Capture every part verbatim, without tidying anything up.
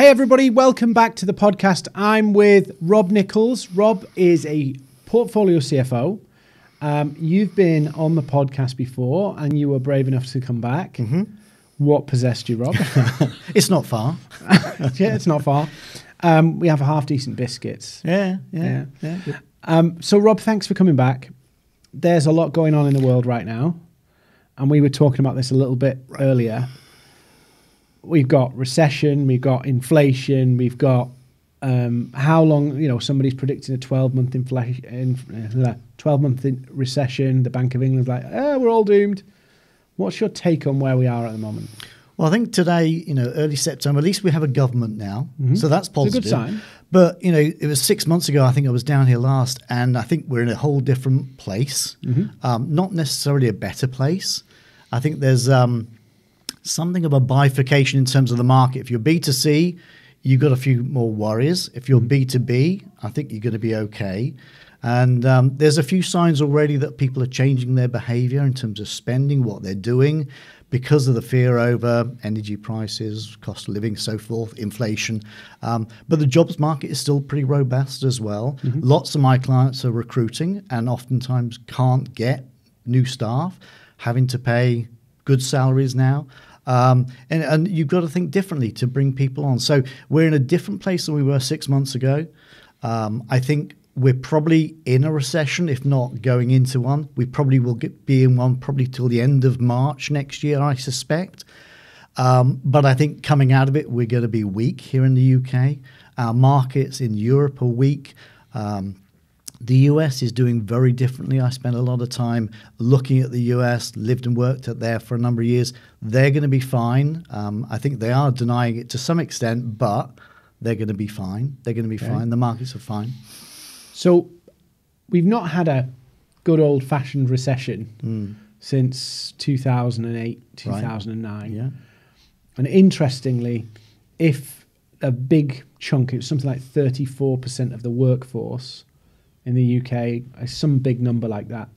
Hey everybody, welcome back to the podcast. I'm with Rob Nichols. Rob is a portfolio C F O. Um, you've been on the podcast before and you were brave enough to come back. Mm-hmm. What possessed you, Rob? It's not far. Yeah, it's not far. Um, we have a half-decent biscuits. Yeah, yeah, yeah. yeah. Um, so Rob, thanks for coming back. There's a lot going on in the world right now. And we were talking about this a little bit right. earlier. We've got recession, we've got inflation, we've got um, how long, you know, somebody's predicting a twelve-month inflation, in, twelve-month in recession. The Bank of England's like, oh, we're all doomed. What's your take on where we are at the moment? Well, I think today, you know, early September, at least we have a government now. Mm-hmm. So that's positive. It's a good sign. But, you know, it was six months ago, I think I was down here last, and I think we're in a whole different place. Mm-hmm. Um, not necessarily a better place. I think there's... Um, something of a bifurcation in terms of the market. If you're B two C, you've got a few more worries. If you're B two B, I think you're going to be okay. And um, there's a few signs already that people are changing their behavior in terms of spending, what they're doing, because of the fear over energy prices, cost of living, so forth, inflation. Um, but the jobs market is still pretty robust as well. Mm-hmm. Lots of my clients are recruiting and oftentimes can't get new staff, having to pay good salaries now. Um, and, and you've got to think differently to bring people on. So we're in a different place than we were six months ago. Um, I think we're probably in a recession, if not going into one. We probably will get, be in one probably till the end of March next year, I suspect. Um, but I think coming out of it, we're going to be weak here in the U K. Our markets in Europe are weak. Um, The U S is doing very differently. I spent a lot of time looking at the U S, lived and worked out there for a number of years. They're going to be fine. Um, I think they are denying it to some extent, but they're going to be fine. They're going to be okay. fine. The markets are fine. So we've not had a good old-fashioned recession mm. since two thousand eight, two thousand nine. Right. Yeah. And interestingly, if a big chunk, it was something like thirty-four percent of the workforce in the U K, some big number like that,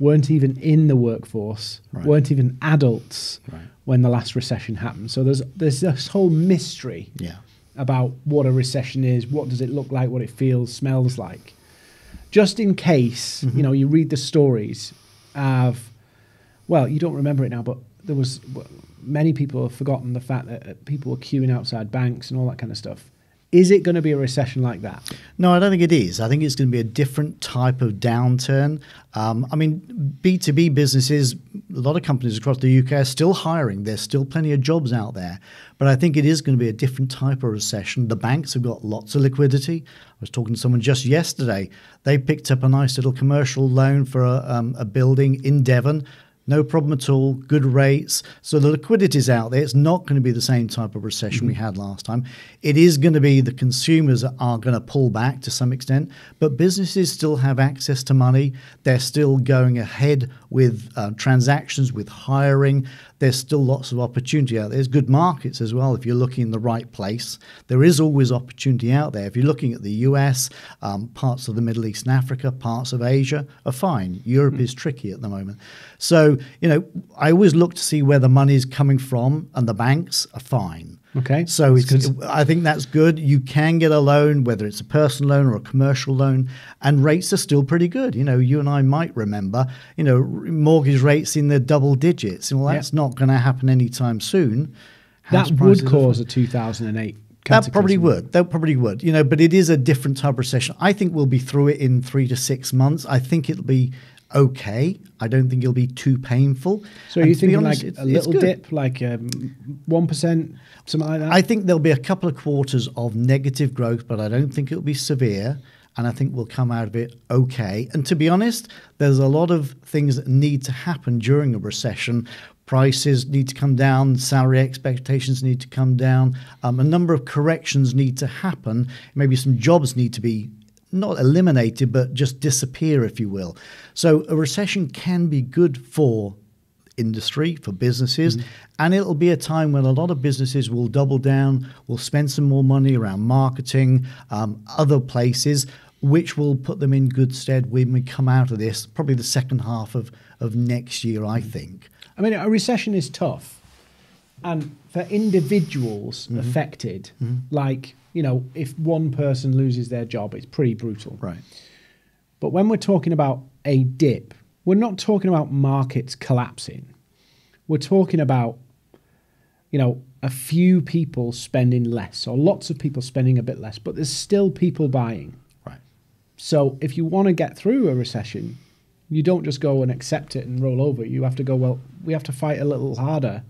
weren't even in the workforce, right. weren't even adults right. when the last recession happened. So there's there's this whole mystery yeah. about what a recession is, what does it look like, what it feels, smells like. Just in case, mm-hmm. you know, you read the stories of, well, you don't remember it now, but there was, many people have forgotten the fact that people were queuing outside banks and all that kind of stuff. Is it going to be a recession like that? No, I don't think it is. I think it's going to be a different type of downturn. Um, I mean, B two B businesses, a lot of companies across the U K are still hiring. There's still plenty of jobs out there. But I think it is going to be a different type of recession. The banks have got lots of liquidity. I was talking to someone just yesterday. They picked up a nice little commercial loan for a, um, a building in Devon. No problem at all, good rates. So the liquidity's out there. It's not going to be the same type of recession mm-hmm. we had last time. It is going to be the consumers are going to pull back to some extent, but businesses still have access to money. They're still going ahead with uh, transactions, with hiring. There's still lots of opportunity out there. There's good markets as well if you're looking in the right place. There is always opportunity out there. If you're looking at the U S, um, parts of the Middle East and Africa, parts of Asia are fine. Europe mm-hmm. is tricky at the moment. So, you know, I always look to see where the money is coming from, and the banks are fine. Okay. So it's, it, I think that's good. You can get a loan, whether it's a personal loan or a commercial loan, and rates are still pretty good. You know, you and I might remember, you know, mortgage rates in the double digits. Well, that's yep. not going to happen anytime soon. House that would cause a two thousand eight. That probably would. That probably would. You know, but it is a different type of recession. I think we'll be through it in three to six months. I think it'll be okay. I don't think it'll be too painful. So are you thinking like a little dip, like um, one percent, something like that? I think there'll be a couple of quarters of negative growth, but I don't think it'll be severe. And I think we'll come out of it okay. And to be honest, there's a lot of things that need to happen during a recession. Prices need to come down. Salary expectations need to come down. Um, a number of corrections need to happen. Maybe some jobs need to be not eliminated, but just disappear, if you will. So a recession can be good for industry, for businesses, mm-hmm. and it'll be a time when a lot of businesses will double down, will spend some more money around marketing, um, other places, which will put them in good stead when we come out of this, probably the second half of, of next year, I think. I mean, a recession is tough, And for individuals mm-hmm. affected, mm-hmm. like, you know, if one person loses their job, it's pretty brutal. Right. But when we're talking about a dip, we're not talking about markets collapsing. We're talking about, you know, a few people spending less or lots of people spending a bit less, but there's still people buying. Right. So if you want to get through a recession, you don't just go and accept it and roll over. You have to go, well, we have to fight a little harder.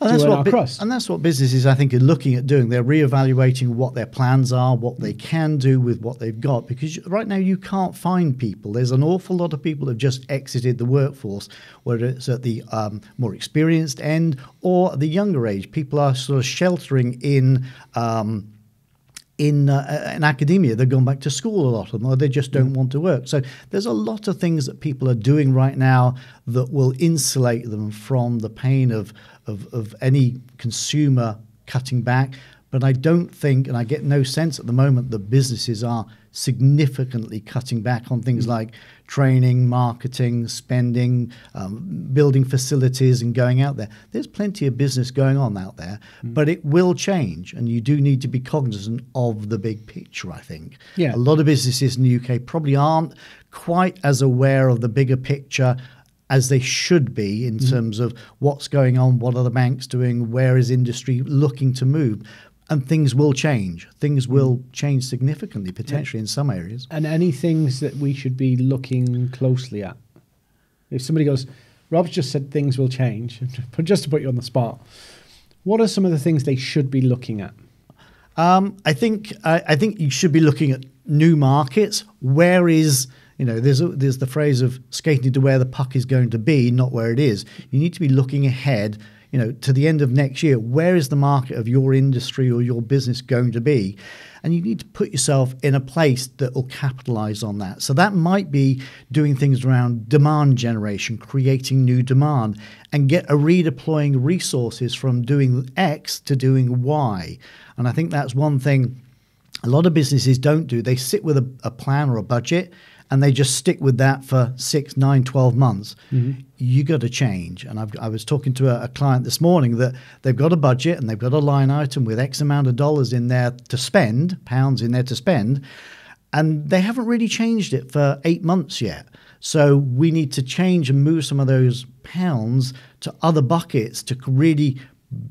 And that's, what and that's what businesses, I think, are looking at doing. They're reevaluating what their plans are, what they can do with what they've got. Because right now you can't find people. There's an awful lot of people who have just exited the workforce, whether it's at the um, more experienced end or the younger age. People are sort of sheltering in um, in, uh, in academia. They're going back to school a lot of them, or they just don't mm. want to work. So there's a lot of things that people are doing right now that will insulate them from the pain of Of, of any consumer cutting back. But I don't think, and I get no sense at the moment, that businesses are significantly cutting back on things like training, marketing, spending, um, building facilities and going out there. There's plenty of business going on out there, mm. but it will change. And you do need to be cognizant of the big picture, I think. Yeah. A lot of businesses in the U K probably aren't quite as aware of the bigger picture as they should be in mm. terms of what's going on, what are the banks doing, where is industry looking to move. And things will change. Things will change significantly, potentially, yeah. in some areas. And any things that we should be looking closely at? If somebody goes, Rob's just said things will change, just to put you on the spot, what are some of the things they should be looking at? Um, I think I, I think you should be looking at new markets. Where is... You know, there's, a, there's the phrase of skating to where the puck is going to be, not where it is. You need to be looking ahead, you know, to the end of next year. Where is the market of your industry or your business going to be? And you need to put yourself in a place that will capitalize on that. So that might be doing things around demand generation, creating new demand, and get a redeploying resources from doing X to doing Y. And I think that's one thing a lot of businesses don't do. They sit with a, a plan or a budget, and they just stick with that for six, nine, twelve months. Mm-hmm. You got to change. And I've, I was talking to a, a client this morning that they've got a budget and they've got a line item with X amount of dollars in there to spend, pounds in there to spend, and they haven't really changed it for eight months yet. So we need to change and move some of those pounds to other buckets to really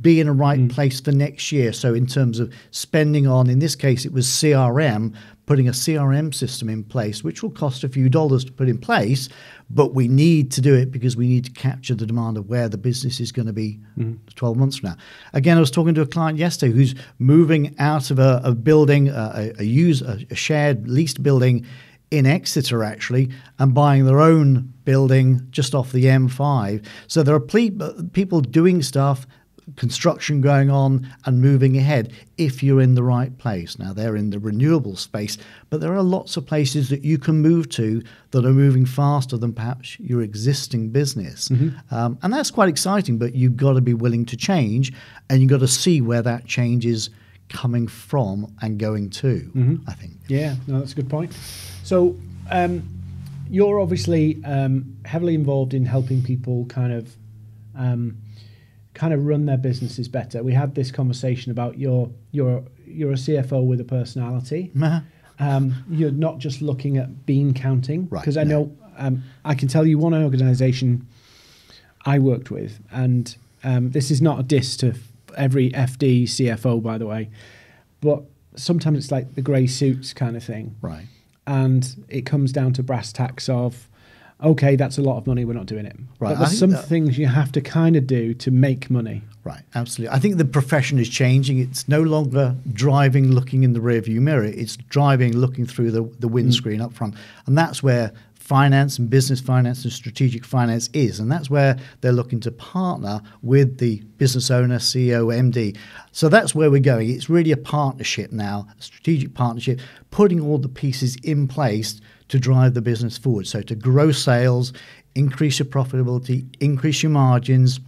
be in a right mm. place for next year. So in terms of spending on, in this case, it was C R M, putting a C R M system in place, which will cost a few dollars to put in place, but we need to do it because we need to capture the demand of where the business is going to be mm. twelve months from now. Again, I was talking to a client yesterday who's moving out of a, a building, a, a, use, a, a shared leased building in Exeter, actually, and buying their own building just off the M five. So there are ple- people doing stuff, construction going on and moving ahead if you're in the right place. Now, they're in the renewable space, but there are lots of places that you can move to that are moving faster than perhaps your existing business. Mm-hmm. Um, and that's quite exciting, but you've got to be willing to change and you've got to see where that change is coming from and going to, mm-hmm. I think. Yeah, no, that's a good point. So um, you're obviously um, heavily involved in helping people kind of... Um, kind of run their businesses better. We had this conversation about you're, you're, you're a C F O with a personality. Uh-huh. Um, you're not just looking at bean counting. Because right, I no. know, um, I can tell you one organisation I worked with, and um, this is not a diss to every F D, C F O, by the way, but sometimes it's like the grey suits kind of thing. Right. And it comes down to brass tacks of, okay, that's a lot of money, we're not doing it. Right. But there's some that, things you have to kind of do to make money. Right, absolutely. I think the profession is changing. It's no longer driving, looking in the rearview mirror. It's driving, looking through the, the windscreen mm. up front. And that's where finance and business finance and strategic finance is. And that's where they're looking to partner with the business owner, C E O, M D. So that's where we're going. It's really a partnership now, a strategic partnership, putting all the pieces in place to drive the business forward. So to grow sales, increase your profitability, increase your margins,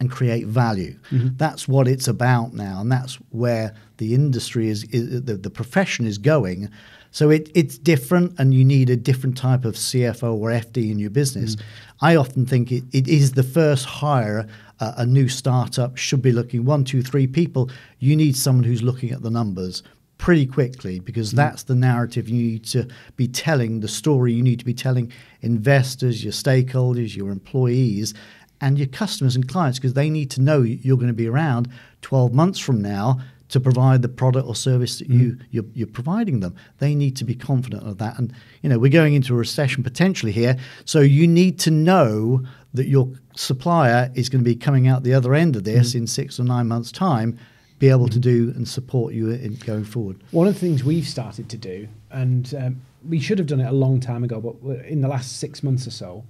and create value. Mm-hmm. That's what it's about now, and that's where the industry is, is the, the profession is going. So it, it's different, and you need a different type of C F O or F D in your business. Mm. I often think it, it is the first hire uh, a new startup should be looking one, two, three people. You need someone who's looking at the numbers pretty quickly, because mm. that's the narrative you need to be telling, the story you need to be telling investors, your stakeholders, your employees, and your customers and clients, because they need to know you're going to be around twelve months from now to provide the product or service that you, mm. you're, you're providing them. They need to be confident of that. And, you know, we're going into a recession potentially here, so you need to know that your supplier is going to be coming out the other end of this mm. in six or nine months' time, be able mm. to do and support you in going forward. One of the things we've started to do, and um, we should have done it a long time ago, but in the last six months or so,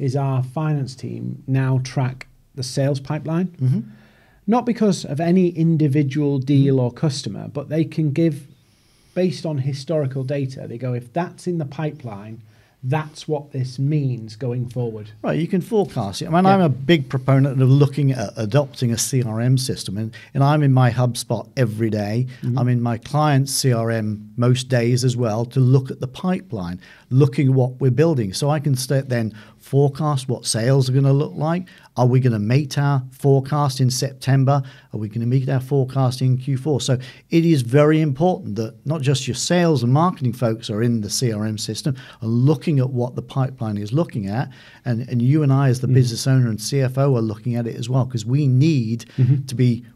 is our finance team now track the sales pipeline. Mm-hmm. Not because of any individual deal or customer, but they can give, based on historical data, they go, if that's in the pipeline, that's what this means going forward. Right, you can forecast it. I mean, yeah. I'm a big proponent of looking at adopting a C R M system, and, and I'm in my HubSpot every day. Mm-hmm. I'm in my client's C R M most days as well to look at the pipeline, looking at what we're building. So I can start then forecast what sales are going to look like. Are we going to meet our forecast in September? Are we going to meet our forecast in Q four? So it is very important that not just your sales and marketing folks are in the C R M system and looking at what the pipeline is looking at. And, and you and I as the mm-hmm. business owner and C F O are looking at it as well, because we need mm-hmm. to be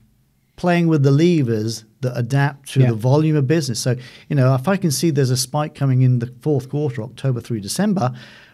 playing with the levers that adapt to yeah. the volume of business. So, you know, if I can see there's a spike coming in the fourth quarter, October through December,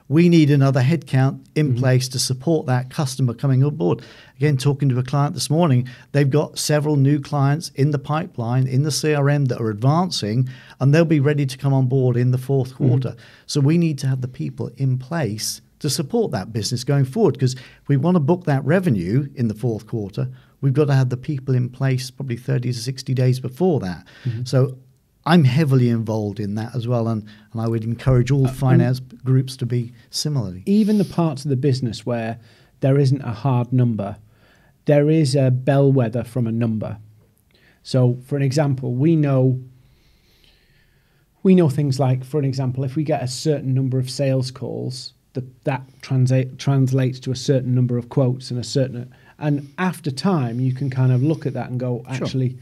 we need another headcount in mm-hmm. place to support that customer coming on board. Again, talking to a client this morning, they've got several new clients in the pipeline, in the C R M that are advancing, and they'll be ready to come on board in the fourth quarter. Mm-hmm. So we need to have the people in place to support that business going forward, because if we want to book that revenue in the fourth quarter, we've got to have the people in place probably thirty to sixty days before that. Mm-hmm. So I'm heavily involved in that as well, and, and I would encourage all finance uh, groups to be similarly. Even the parts of the business where there isn't a hard number, there is a bellwether from a number. So, for an example, we know we know things like, for an example, if we get a certain number of sales calls, the, that translate, translates to a certain number of quotes and a certain... And after time, you can kind of look at that and go, actually... Sure.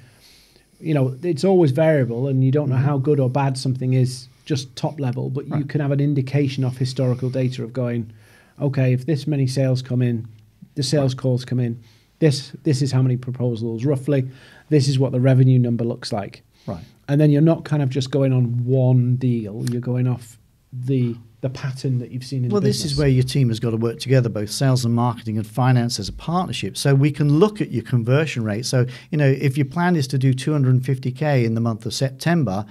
You know, it's always variable, and you don't know mm-hmm. how good or bad something is just top level, but right. you can have an indication of historical data of going, okay, if this many sales come in, the sales right. calls come in, this this is how many proposals roughly, this is what the revenue number looks like. Right. And then you're not kind of just going on one deal, you're going off the the pattern that you've seen in well, the business. Well, this is where your team has got to work together, both sales and marketing and finance as a partnership. So we can look at your conversion rate. So, you know, if your plan is to do two hundred fifty K in the month of September,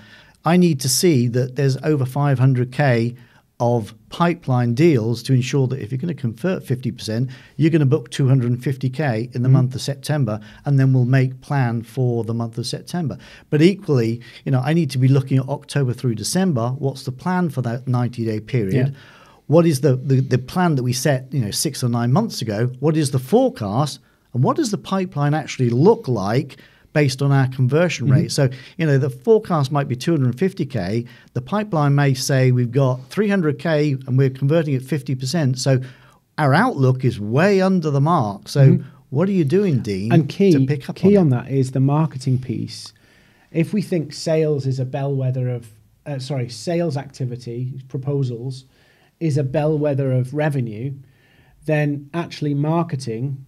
I need to see that there's over five hundred K of pipeline deals to ensure that if you're going to convert fifty percent, you're going to book two hundred fifty K in the mm. month of September, and then we'll make plan for the month of September. But equally, you know, I need to be looking at October through December. What's the plan for that ninety day period? Yeah. What is the, the, the plan that we set, you know, six or nine months ago? What is the forecast? And what does the pipeline actually look like based on our conversion rate? Mm-hmm. So, you know, the forecast might be two hundred fifty K. The pipeline may say we've got three hundred K and we're converting at fifty percent. So our outlook is way under the mark. So mm-hmm. what are you doing, Dean, and key, to pick up key on, on that is the marketing piece. If we think sales is a bellwether of, uh, sorry, sales activity, proposals, is a bellwether of revenue, then actually marketing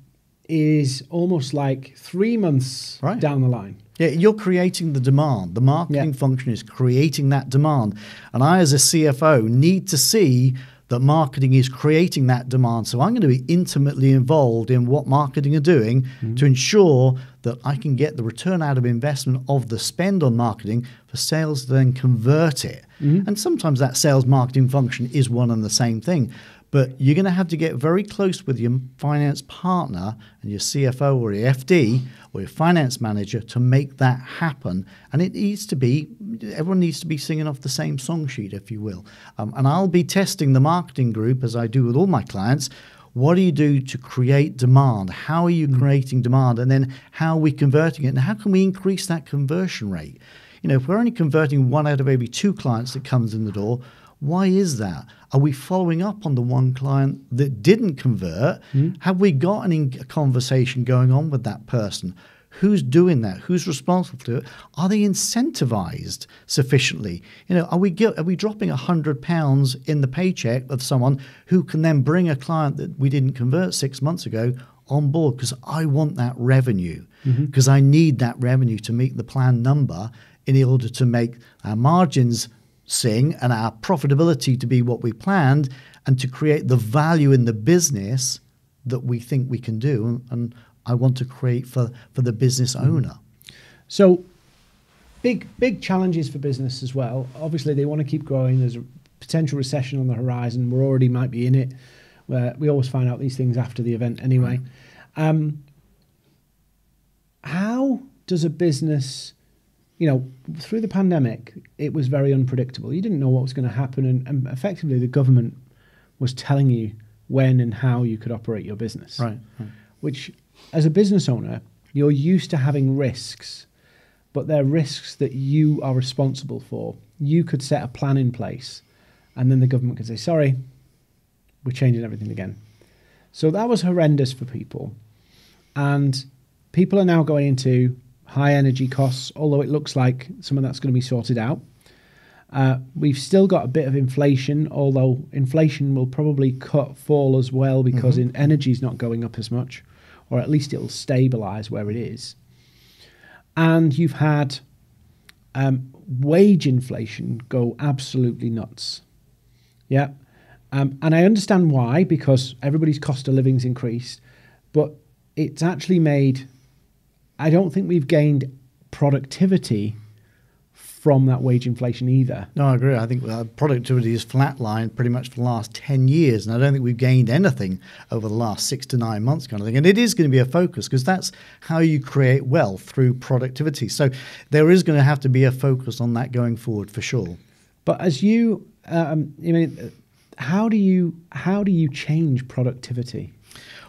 is almost like three months right. down the line. Yeah, you're creating the demand. The marketing yeah. function is creating that demand. And I, as a C F O, need to see that marketing is creating that demand. So I'm going to be intimately involved in what marketing are doing mm-hmm. to ensure that I can get the return out of investment of the spend on marketing for sales to then convert it. Mm-hmm. And sometimes that sales marketing function is one and the same thing. But you're going to have to get very close with your finance partner and your C F O or your F D or your finance manager to make that happen. And it needs to be, everyone needs to be singing off the same song sheet, if you will. Um, and I'll be testing the marketing group, as I do with all my clients. what do you do to create demand? How are you mm. creating demand? And then how are we converting it? And how can we increase that conversion rate? You know, if we're only converting one out of every two clients that comes in the door, why is that? Are we following up on the one client that didn't convert? Mm. Have we got an a conversation going on with that person? Who's doing that? Who's responsible for it? Are they incentivized sufficiently? You know, are we are we dropping a hundred pounds in the paycheck of someone who can then bring a client that we didn't convert six months ago on board? Because I want that revenue, because mm-hmm. I need that revenue to meet the plan number in order to make our margins sing and our profitability to be what we planned, and to create the value in the business that we think we can do, and, and I want to create for, for the business owner. So big, big challenges for business as well. Obviously, they want to keep growing. There's a potential recession on the horizon. We're already might be in it. Where we always find out these things after the event anyway. Right. Um, how does a business, you know, through the pandemic, it was very unpredictable. You didn't know what was going to happen. And, and effectively, the government was telling you when and how you could operate your business. Right. right. Which, as a business owner, you're used to having risks, but they're risks that you are responsible for. You could set a plan in place, and then the government could say, sorry, we're changing everything again. So that was horrendous for people. And people are now going into high energy costs, although it looks like some of that's going to be sorted out. Uh, we've still got a bit of inflation, although inflation will probably cut fall as well, because mm-hmm. in energy's not going up as much. Or at least it'll stabilize where it is. And you've had um, wage inflation go absolutely nuts. Yeah. Um, and I understand why, because everybody's cost of living's increased, but it's actually made, I don't think we've gained productivity from that wage inflation either. No, I agree. I think productivity is flatlined pretty much for the last ten years, and I don't think we've gained anything over the last six to nine months kind of thing. And it is going to be a focus, because that's how you create wealth, through productivity. So there is going to have to be a focus on that going forward for sure. But as you, um, I mean, how do you how do you change productivity?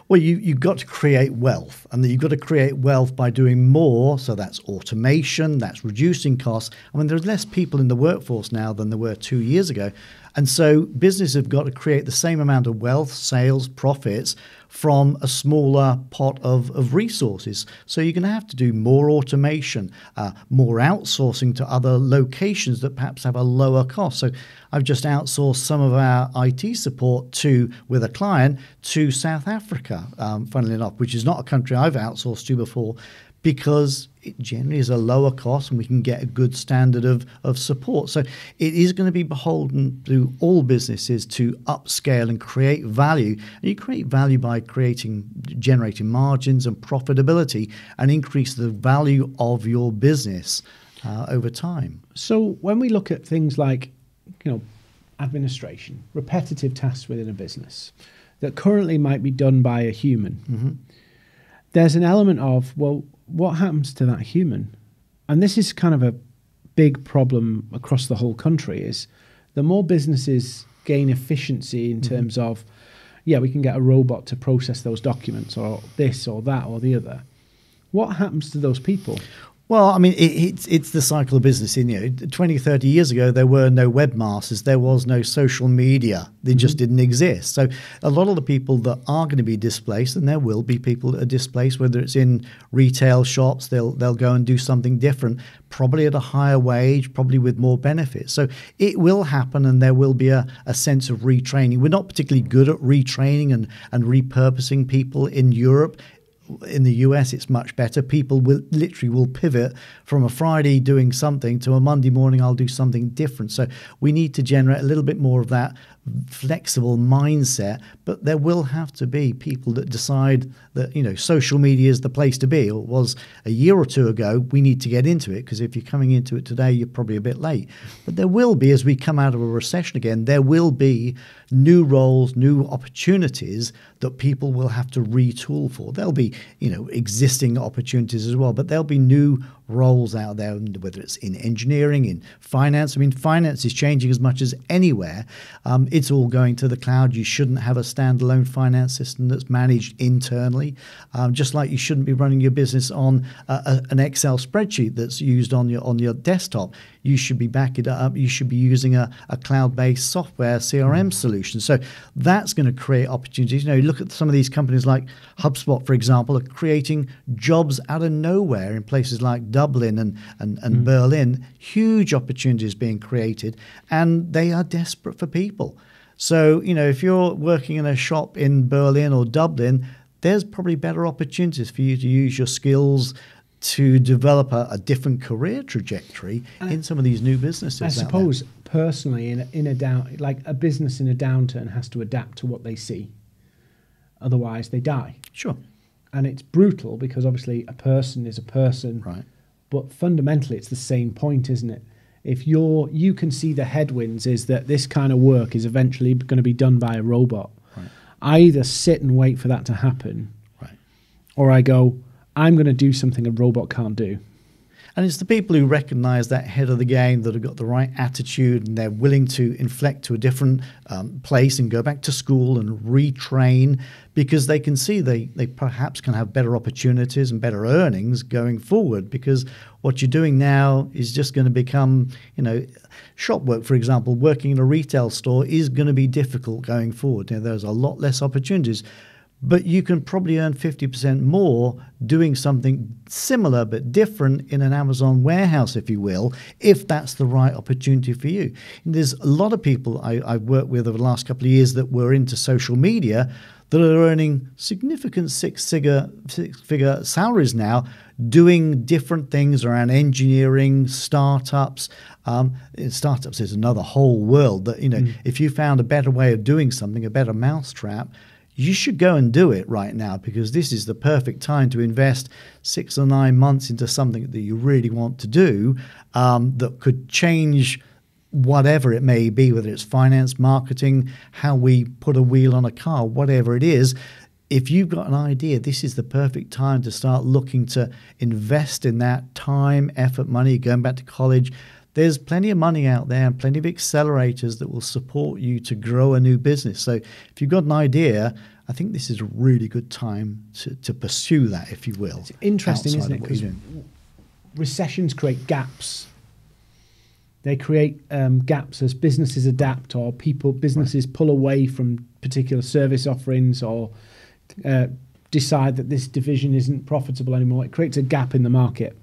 Well, you, you've got to create wealth, and you've got to create wealth by doing more. So that's automation, that's reducing costs. I mean, there's less people in the workforce now than there were two years ago. And so businesses have got to create the same amount of wealth, sales, profits from a smaller pot of, of resources. So you're going to have to do more automation, uh, more outsourcing to other locations that perhaps have a lower cost. So I've just outsourced some of our I T support to, with a client, to South Africa, um, funnily enough, which is not a country I've outsourced to before, because it generally is a lower cost and we can get a good standard of, of support. So it is going to be beholden to all businesses to upscale and create value. And you create value by creating, generating margins and profitability, and increase the value of your business uh, over time. So when we look at things like, you know, administration, repetitive tasks within a business that currently might be done by a human, mm-hmm. there's an element of, well, what happens to that human? And this is kind of a big problem across the whole country, is the more businesses gain efficiency in mm-hmm. terms of, yeah, we can get a robot to process those documents, or this or that or the other. What happens to those people? Well, I mean, it, it's, it's the cycle of business. In, you know, twenty, thirty years ago, there were no webmasters. There was no social media. They mm-hmm. just didn't exist. So a lot of the people that are going to be displaced, and there will be people that are displaced, whether it's in retail shops, they'll, they'll go and do something different, probably at a higher wage, probably with more benefits. So it will happen, and there will be a, a sense of retraining. We're not particularly good at retraining and, and repurposing people in Europe. In the U S, it's much better. People will literally will pivot from a Friday doing something to a Monday morning, I'll do something different. So we need to generate a little bit more of that flexible mindset, but there will have to be people that decide that, you know, social media is the place to be, or it was a year or two ago. We need to get into it, because if you're coming into it today, you're probably a bit late. But there will be, as we come out of a recession again, there will be new roles, new opportunities that people will have to retool for. There'll be, you know, existing opportunities as well, but there'll be new roles out there, whether it's in engineering, in finance. I mean, finance is changing as much as anywhere. Um, it's all going to the cloud. You shouldn't have a standalone finance system that's managed internally, um, just like you shouldn't be running your business on uh, a, an Excel spreadsheet that's used on your on your desktop. You should be backing up. You should be using a, a cloud-based software C R M solution. So that's going to create opportunities. You know, you look at some of these companies like HubSpot, for example, are creating jobs out of nowhere in places like Dublin and, and, and mm. Berlin. Huge opportunities being created, and they are desperate for people. So, you know, if you're working in a shop in Berlin or Dublin, there's probably better opportunities for you to use your skills to develop a, a different career trajectory uh, in some of these new businesses. I suppose there. personally, in a, in a down, like a business in a downturn has to adapt to what they see. Otherwise, they die. Sure. And it's brutal because obviously a person is a person. Right. But fundamentally, it's the same point, isn't it? If you're, you can see the headwinds is that this kind of work is eventually going to be done by a robot. Right. I either sit and wait for that to happen, right, or I go, I'm going to do something a robot can't do. And it's the people who recognize that head of the game, that have got the right attitude, and they're willing to inflect to a different um, place and go back to school and retrain, because they can see they, they perhaps can have better opportunities and better earnings going forward, because what you're doing now is just going to become, you know, shop work, for example, working in a retail store is going to be difficult going forward. You know, there's a lot less opportunities. But you can probably earn fifty percent more doing something similar but different in an Amazon warehouse, if you will, if that's the right opportunity for you. And there's a lot of people I, I've worked with over the last couple of years that were into social media that are earning significant six-figure six-figure salaries now, doing different things around engineering, startups. Um, startups is another whole world that, you know, mm. if you found a better way of doing something, a better mousetrap, you should go and do it right now, because this is the perfect time to invest six or nine months into something that you really want to do, um, that could change whatever it may be, whether it's finance, marketing, how we put a wheel on a car, whatever it is. If you've got an idea, this is the perfect time to start looking to invest in that time, effort, money, going back to college. There's plenty of money out there and plenty of accelerators that will support you to grow a new business. So if you've got an idea, I think this is a really good time to, to pursue that, if you will. It's interesting, isn't it? Because recessions create gaps. They create um, gaps as businesses adapt, or people, businesses right. pull away from particular service offerings, or uh, decide that this division isn't profitable anymore. It creates a gap in the market.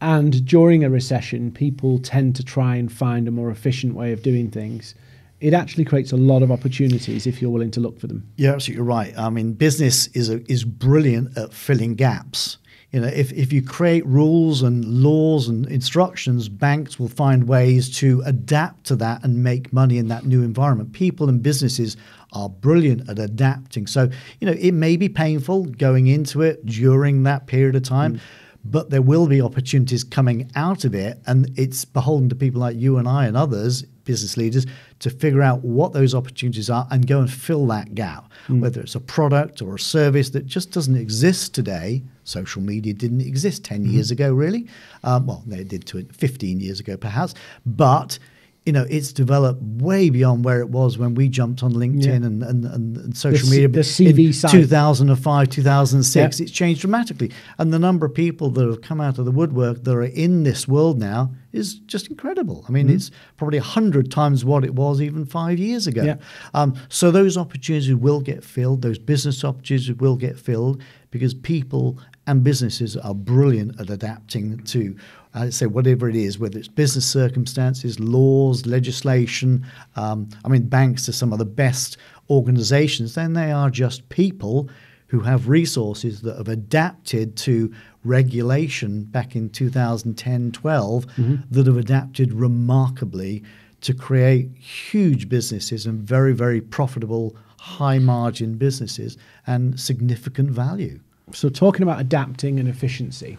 And during a recession, people tend to try and find a more efficient way of doing things. It actually creates a lot of opportunities if you're willing to look for them. You're absolutely right. I mean, business is a, is brilliant at filling gaps. You know, if, if you create rules and laws and instructions, banks will find ways to adapt to that and make money in that new environment. People and businesses are brilliant at adapting. So, you know, it may be painful going into it during that period of time. Mm. But there will be opportunities coming out of it, and it's beholden to people like you and I and others, business leaders, to figure out what those opportunities are and go and fill that gap, mm. whether it's a product or a service that just doesn't exist today. Social media didn't exist ten mm. years ago, really. Um, well, no, it did to fifteen years ago, perhaps. But you know, it's developed way beyond where it was when we jumped on LinkedIn yeah. and, and, and social the, media. The C V in side. two thousand five, two thousand six, yeah. it's changed dramatically. And the number of people that have come out of the woodwork that are in this world now is just incredible. I mean, mm-hmm. it's probably a hundred times what it was even five years ago. Yeah. Um, so those opportunities will get filled. Those business opportunities will get filled, because people and businesses are brilliant at adapting to, I'd uh, say, whatever it is, whether it's business circumstances, laws, legislation. Um, I mean, banks are some of the best organizations. Then they are just people who have resources that have adapted to regulation back in two thousand ten, twelve, mm-hmm. that have adapted remarkably to create huge businesses and very, very profitable, high-margin businesses and significant value. So talking about adapting and efficiency,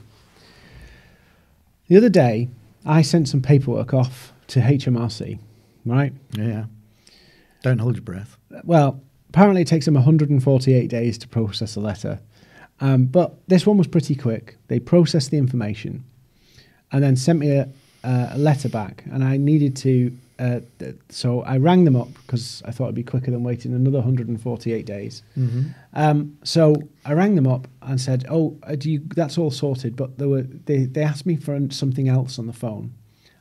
the other day I sent some paperwork off to H M R C, right? Yeah. Don't hold your breath. Well, apparently it takes them one hundred forty-eight days to process a letter. Um, but this one was pretty quick. They processed the information. and then sent me a, a letter back, and I needed to, uh, so I rang them up because I thought it'd be quicker than waiting another one hundred forty-eight days. Mm-hmm. um, so I rang them up and said, oh, do you, that's all sorted, but there were, they, they asked me for something else on the phone.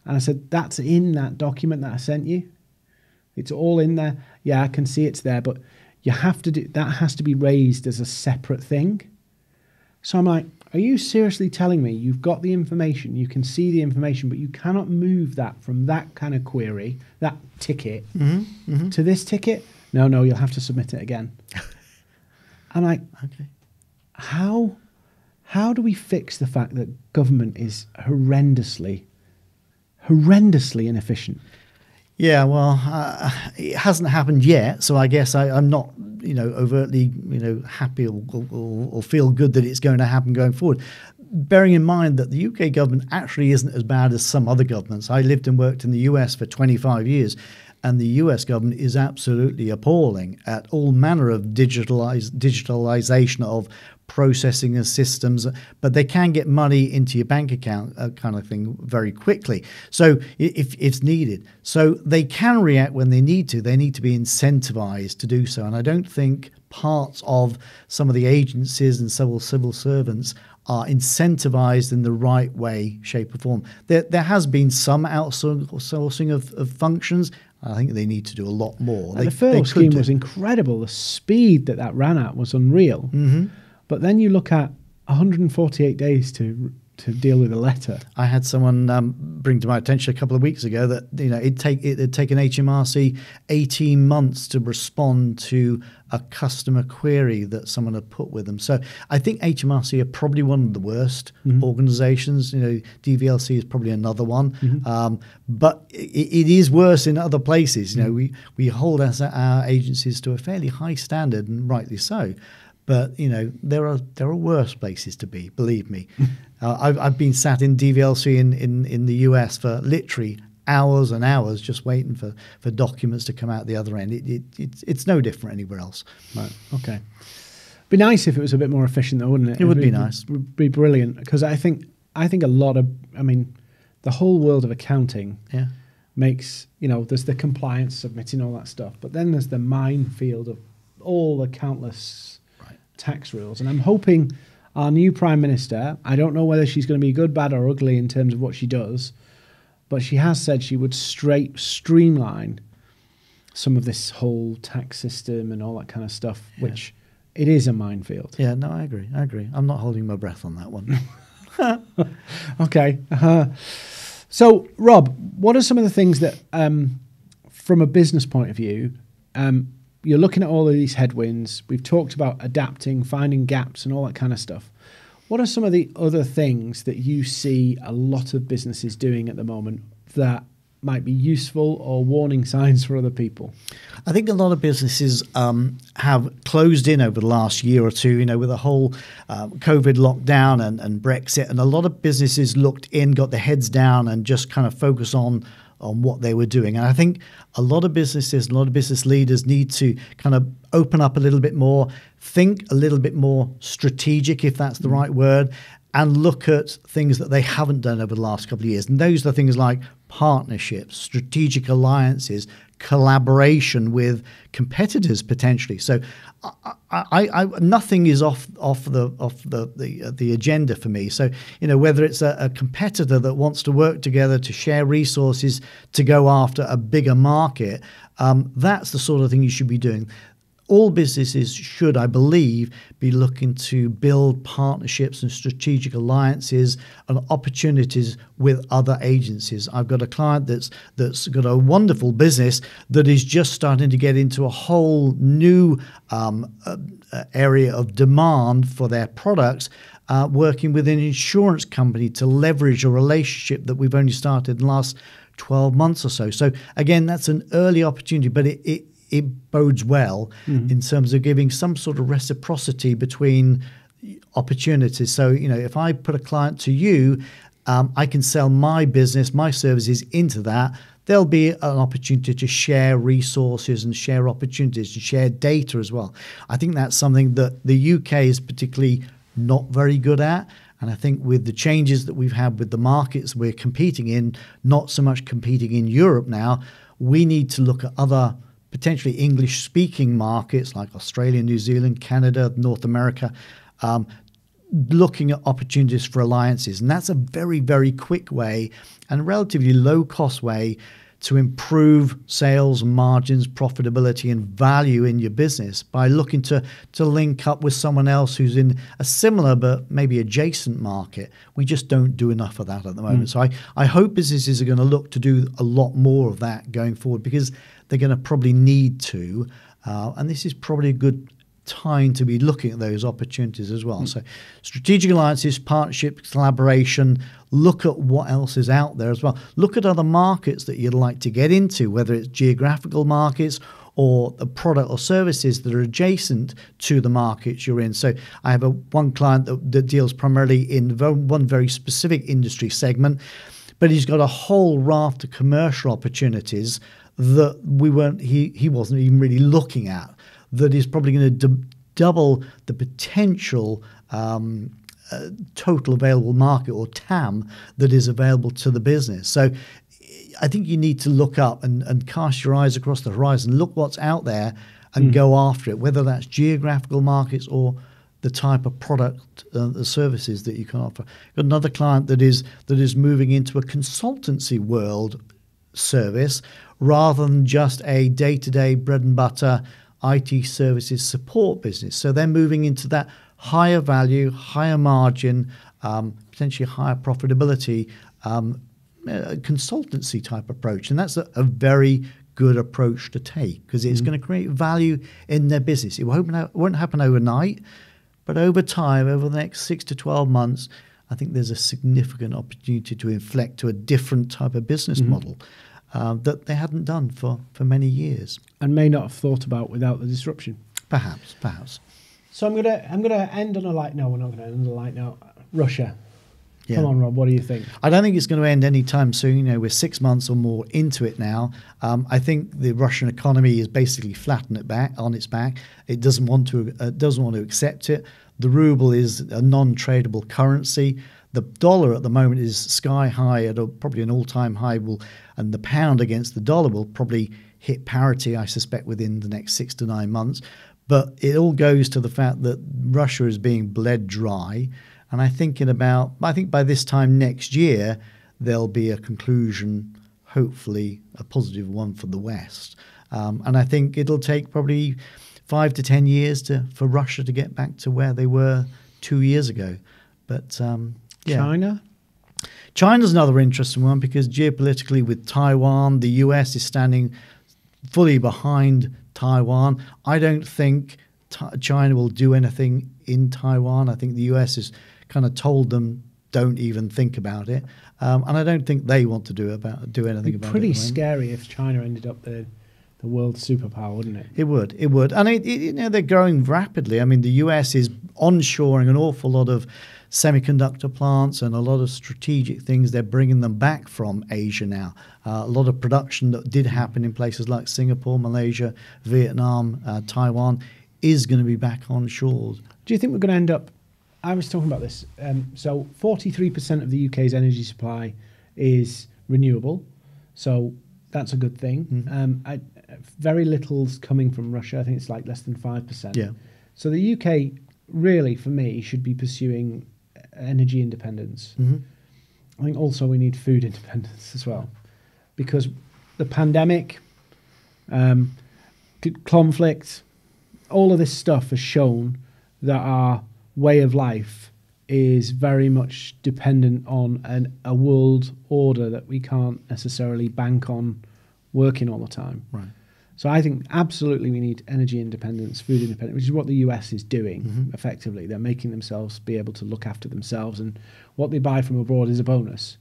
And I said, that's in that document that I sent you. It's all in there. Yeah, I can see it's there, but you have to do, that has to be raised as a separate thing. So I'm like, are you seriously telling me you've got the information, you can see the information, but you cannot move that from that kind of query, that ticket, mm-hmm, mm-hmm. to this ticket? No, no, you'll have to submit it again. I'm like, okay. how, how do we fix the fact that government is horrendously, horrendously inefficient? Yeah, well, uh, it hasn't happened yet, so I guess I, I'm not, you know, overtly, you know, happy or, or, or feel good that it's going to happen going forward. Bearing in mind that the U K government actually isn't as bad as some other governments. I lived and worked in the U S for twenty-five years, and the U S government is absolutely appalling at all manner of digitalize, digitalization of processing and systems, but they can get money into your bank account uh, kind of thing very quickly. So if, if it's needed. So they can react when they need to. They need to be incentivized to do so. And I don't think parts of some of the agencies and civil, civil servants are incentivized in the right way, shape or form. There, there has been some outsourcing of, of functions. I think they need to do a lot more. They, the furlough scheme was incredible. The speed that that ran at was unreal. Mm-hmm. But then you look at one hundred forty-eight days to to deal with a letter. I had someone um, bring to my attention a couple of weeks ago that, you know, it'd take it had taken H M R C eighteen months to respond to a customer query that someone had put with them. So I think H M R C are probably one of the worst mm-hmm. organizations. You know, D V L C is probably another one, mm-hmm. um, but it, it is worse in other places. You mm-hmm. know, we we hold our, our agencies to a fairly high standard, and rightly so. But, you know, there are there are worse places to be, believe me. uh, I've, I've been sat in D V L C in, in, in the U S for literally hours and hours just waiting for, for documents to come out the other end. It, it, it's, it's no different anywhere else. Right. Okay. Be nice if it was a bit more efficient, though, wouldn't it? It, it would be, be nice. It would be brilliant, because I think, I think a lot of, I mean, the whole world of accounting yeah. makes, you know, there's the compliance, submitting all that stuff, but then there's the minefield of all the countless tax rules. And I'm hoping our new Prime Minister, I don't know whether she's going to be good, bad or ugly in terms of what she does, but she has said she would straight streamline some of this whole tax system and all that kind of stuff, yeah. which it is a minefield. Yeah, no, I agree. I agree. I'm not holding my breath on that one. Okay. Uh-huh. So, Rob, what are some of the things that, um, from a business point of view, um, you're looking at all of these headwinds. We've talked about adapting, finding gaps and all that kind of stuff. What are some of the other things that you see a lot of businesses doing at the moment that might be useful or warning signs for other people? I think a lot of businesses um, have closed in over the last year or two, you know, with the whole uh, COVID lockdown and, and Brexit. And a lot of businesses looked in, got their heads down and just kind of focus on on what they were doing. And I think a lot of businesses, a lot of business leaders need to kind of open up a little bit more, think a little bit more strategic, if that's the mm. right word, and look at things that they haven't done over the last couple of years. And those are things like partnerships, strategic alliances, collaboration with competitors potentially. So I, I, I, nothing is off off the off the the, uh, the agenda for me. So, you know, whether it's a, a competitor that wants to work together to share resources to go after a bigger market, um, that's the sort of thing you should be doing. All businesses should, I believe, be looking to build partnerships and strategic alliances and opportunities with other agencies. I've got a client that's that's got a wonderful business that is just starting to get into a whole new um, uh, area of demand for their products, uh, working with an insurance company to leverage a relationship that we've only started in the last twelve months or so. So again, that's an early opportunity, but it, it it bodes well mm-hmm. in terms of giving some sort of reciprocity between opportunities. So, you know, if I put a client to you, um, I can sell my business, my services into that. There'll be an opportunity to share resources and share opportunities and share data as well. I think that's something that the U K is particularly not very good at. And I think with the changes that we've had with the markets we're competing in, not so much competing in Europe now, we need to look at other potentially English-speaking markets like Australia, New Zealand, Canada, North America, um, looking at opportunities for alliances. And that's a very, very quick way and a relatively low-cost way to improve sales, margins, profitability, and value in your business by looking to, to link up with someone else who's in a similar but maybe adjacent market. We just don't do enough of that at the moment. Mm. So I, I hope businesses are going to look to do a lot more of that going forward, because they're going to probably need to. Uh, and this is probably a good time to be looking at those opportunities as well. Mm. So strategic alliances, partnerships, collaboration, look at what else is out there as well. Look at other markets that you'd like to get into, whether it's geographical markets or the product or services that are adjacent to the markets you're in. So I have a one client that, that deals primarily in one very specific industry segment, but he's got a whole raft of commercial opportunities that we weren't, he, he wasn't even really looking at, that is probably going to double the potential um, uh, total available market, or T A M, that is available to the business. So I think you need to look up and, and cast your eyes across the horizon, look what's out there and mm. go after it, whether that's geographical markets or the type of product and uh, services that you can offer. Got another client that is, that is moving into a consultancy world service rather than just a day-to-day bread and butter I T services support business. So they're moving into that higher value, higher margin, um, potentially higher profitability, um, uh, consultancy type approach. And that's a, a very good approach to take, because it's mm. going to create value in their business. It won't, it won't happen overnight, but over time, over the next six to twelve months, I think there's a significant opportunity to inflect to a different type of business mm. model. Uh, that they hadn't done for, for many years. And may not have thought about without the disruption. Perhaps, perhaps. So I'm going to I'm gonna end on a light note. We're not going to end on a light note. Russia. Yeah. Come on, Rob, what do you think? I don't think it's going to end any time soon. You know, we're six months or more into it now. Um, I think the Russian economy is basically flattened it back, on its back. It doesn't want to, uh, doesn't want to accept it. The ruble is a non-tradable currency. The dollar at the moment is sky high, at a, probably an all-time high, will, and the pound against the dollar will probably hit parity, I suspect, within the next six to nine months. But it all goes to the fact that Russia is being bled dry. And I think in about, I think by this time next year, there'll be a conclusion, hopefully a positive one for the West. Um, and I think it'll take probably five to ten years to, for Russia to get back to where they were two years ago. But... Um, Yeah. China? China's another interesting one, because geopolitically with Taiwan, the U S is standing fully behind Taiwan. I don't think China will do anything in Taiwan. I think the U S has kind of told them, don't even think about it. Um, and I don't think they want to do about do anything about it. It'd be pretty scary if China ended up the, the world superpower, wouldn't it? It would. It would. And it, it, you know, they're growing rapidly. I mean, the U S is onshoring an awful lot of semiconductor plants and a lot of strategic things. They're bringing them back from Asia now. Uh, a lot of production that did happen in places like Singapore, Malaysia, Vietnam, uh, Taiwan is going to be back onshore. Do you think we're going to end up, I was talking about this, um, so forty-three percent of the U K's energy supply is renewable, so that's a good thing. Mm-hmm. um, I, very little's coming from Russia. I think it's like less than five percent. Yeah. So the U K really, for me, should be pursuing energy independence. Mm-hmm. I think also we need food independence as well, because the pandemic, um, conflict, all of this stuff has shown that our way of life is very much dependent on an, a world order that we can't necessarily bank on working all the time. Right. So I think absolutely we need energy independence, food independence, which is what the U S is doing, mm-hmm. effectively. They're making themselves be able to look after themselves, and what they buy from abroad is a bonus.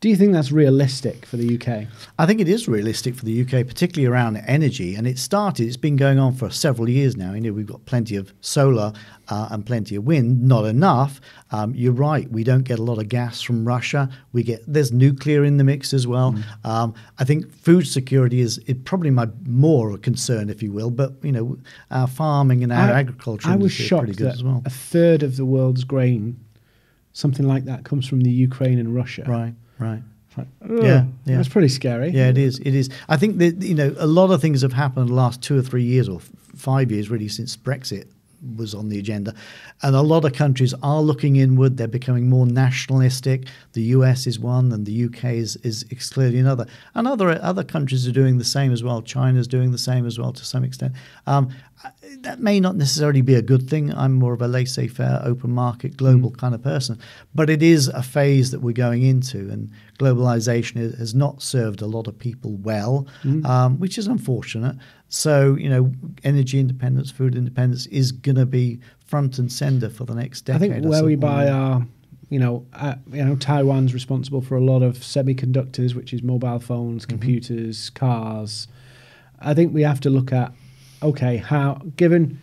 Do you think that's realistic for the U K? I think it is realistic for the U K, particularly around energy. And it started, it's been going on for several years now. You know, we've got plenty of solar uh, and plenty of wind, not enough. Um, you're right, we don't get a lot of gas from Russia. We get, there's nuclear in the mix as well. Mm. Um, I think food security is it probably my more concern, if you will. But, you know, our farming and our I, agriculture I was shocked is pretty good that as well. A third of the world's grain something like that comes from the Ukraine and Russia. Right, right. Like, yeah, yeah, that's pretty scary. Yeah, it is. It is. I think that, you know, a lot of things have happened in the last two or three years or five years really since Brexit was on the agenda, and a lot of countries are looking inward. They're becoming more nationalistic. The U S is one, and the U K is is clearly another. And other other countries are doing the same as well. China's doing the same as well to some extent. Um, that may not necessarily be a good thing. I'm more of a laissez-faire, open market, global mm. kind of person, but it is a phase that we're going into, and globalization has not served a lot of people well, mm. um, which is unfortunate. So, you know, energy independence, food independence is going to be front and center for the next decade. I think where we buy our, you know, uh, you know, Taiwan's responsible for a lot of semiconductors, which is mobile phones, computers, mm-hmm. cars. I think we have to look at, okay, how, given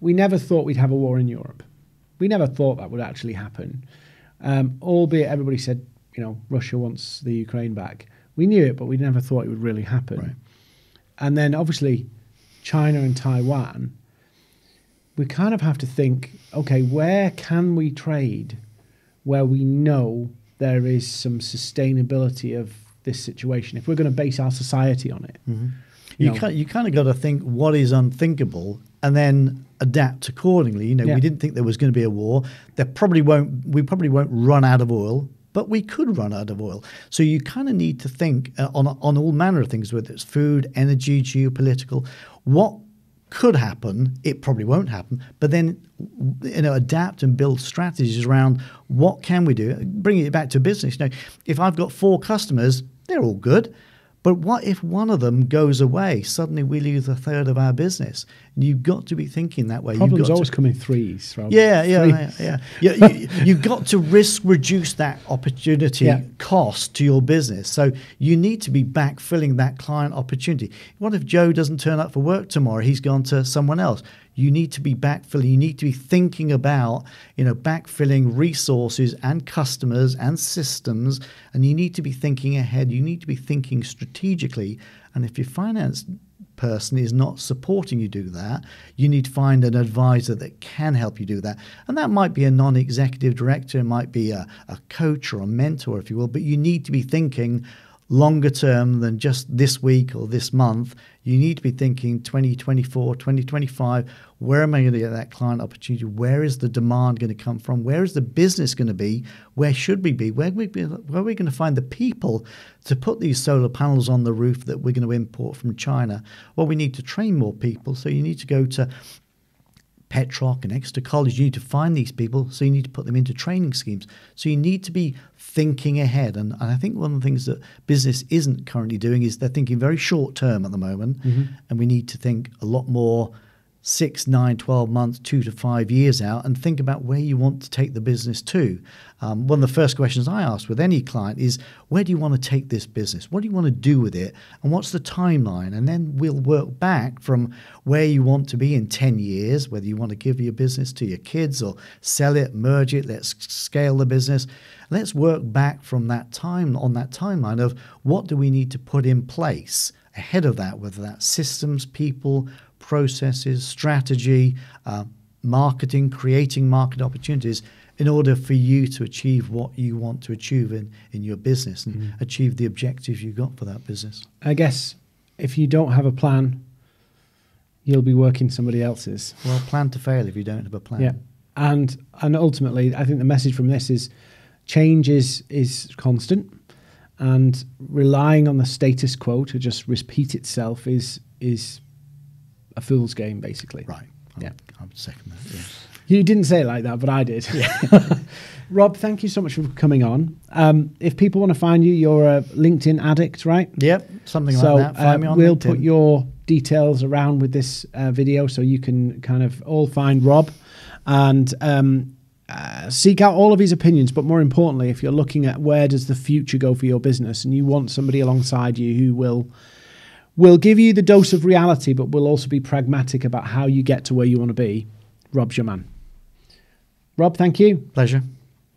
we never thought we'd have a war in Europe. We never thought that would actually happen. Um, albeit everybody said, you know, Russia wants the Ukraine back. We knew it, but we never thought it would really happen. Right. And then obviously China and Taiwan, we kind of have to think, okay, where can we trade where we know there is some sustainability of this situation if we're going to base our society on it? Mm-hmm. You, you, know, you kind of got to think what is unthinkable and then adapt accordingly. You know, yeah. we didn't think there was going to be a war. There probably won't, we probably won't run out of oil, but we could run out of oil. So you kind of need to think uh, on, on all manner of things, whether it's food, energy, geopolitical, what could happen, it probably won't happen, but then, you know, adapt and build strategies around what can we do, bringing it back to business. You know, if I've got four customers, they're all good. But what if one of them goes away? Suddenly we lose a third of our business. And you've got to be thinking that way. Problems you've got always to, come in threes. Rob. Yeah, yeah, threes. yeah, yeah. yeah you, you've got to risk reduce that opportunity yeah. cost to your business. So you need to be backfilling that client opportunity. What if Joe doesn't turn up for work tomorrow? He's gone to someone else. You need to be backfilling. You need to be thinking about, you know, backfilling resources and customers and systems. And you need to be thinking ahead. You need to be thinking strategically. And if your finance person is not supporting you do that, you need to find an advisor that can help you do that. And that might be a non-executive director. It might be a, a coach or a mentor, if you will. But you need to be thinking longer term than just this week or this month. You need to be thinking twenty twenty-four, twenty twenty-five, where am I going to get that client opportunity? Where is the demand going to come from? Where is the business going to be? Where should we be? Where, we be? where are we going to find the people to put these solar panels on the roof that we're going to import from China? Well, we need to train more people. So you need to go to Petroc and Exeter College. You need to find these people, so you need to put them into training schemes. So you need to be thinking ahead. And, and I think one of the things that business isn't currently doing is they're thinking very short term at the moment. Mm-hmm. And we need to think a lot more six, nine, twelve months, two to five years out, and think about where you want to take the business to. Um, one of the first questions I ask with any client is, where do you want to take this business? What do you want to do with it? And what's the timeline? And then we'll work back from where you want to be in ten years, whether you want to give your business to your kids or sell it, merge it, let's scale the business. Let's work back from that time on that timeline of what do we need to put in place ahead of that, whether that's systems, people, processes, strategy, uh, marketing, creating market opportunities in order for you to achieve what you want to achieve in, in your business and mm-hmm. achieve the objectives you've got for that business. I guess if you don't have a plan, you'll be working somebody else's. Well, plan to fail if you don't have a plan. Yeah, and, and ultimately, I think the message from this is change is, is constant, and relying on the status quo to just repeat itself is is... a fool's game, basically. Right. I'm, yeah. I would second that. Yes. You didn't say it like that, but I did. Yeah. Rob, thank you so much for coming on. Um, if people want to find you, you're a LinkedIn addict, right? Yep. Something so, like that. Find uh, me on we'll LinkedIn. Put your details around with this uh, video so you can kind of all find Rob and um, uh, seek out all of his opinions. But more importantly, if you're looking at where does the future go for your business and you want somebody alongside you who will We'll give you the dose of reality, but we'll also be pragmatic about how you get to where you want to be. Rob's your man. Rob, thank you. Pleasure.